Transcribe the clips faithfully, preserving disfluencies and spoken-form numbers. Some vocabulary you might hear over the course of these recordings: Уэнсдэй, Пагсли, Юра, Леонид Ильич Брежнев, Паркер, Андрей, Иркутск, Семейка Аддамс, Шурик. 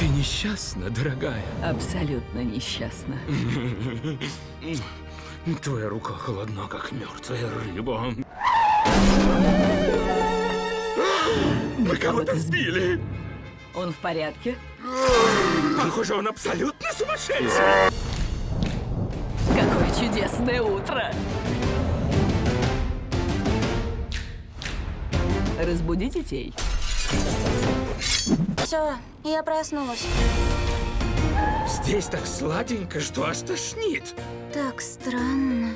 Ты несчастна, дорогая? Абсолютно несчастна. Твоя рука холодна, как мертвая рыба. Мы кого-то сбили. Он в порядке? Похоже, он абсолютно сумасшедший. Какое чудесное утро! Разбуди детей. Все, я проснулась. Здесь так сладенько, что аж тошнит. Так странно.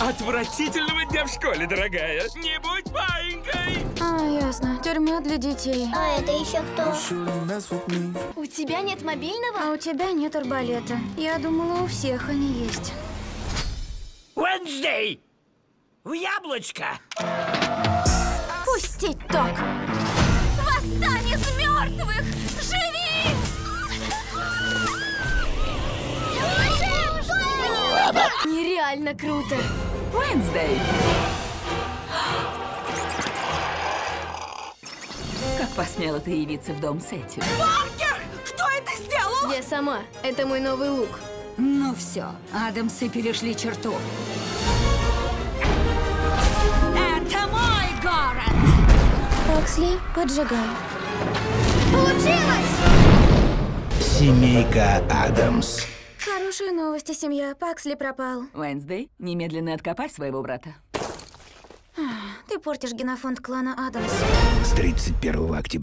Отвратительного дня в школе, дорогая. Не будь маленькой. А, ясно. Тюрьма для детей. А это еще кто? У тебя нет мобильного? А у тебя нет арбалета. Я думала, у всех они есть. Уэнсдэй! У яблочка! Пустить ток! Восстань из мертвых! Живи! Нереально круто! Уэнсдэй! Как посмела ты явиться в дом с этим? Паркер! Кто это сделал? Я сама. Это мой новый лук. Ну все, Адамсы перешли черту. Пагсли, поджигай. Получилось! Семейка Аддамс. Хорошие новости, семья. Пагсли пропал. Уэнсдэй, немедленно откопай своего брата. Ты портишь генофонд клана Аддамс. С тридцать первого октября.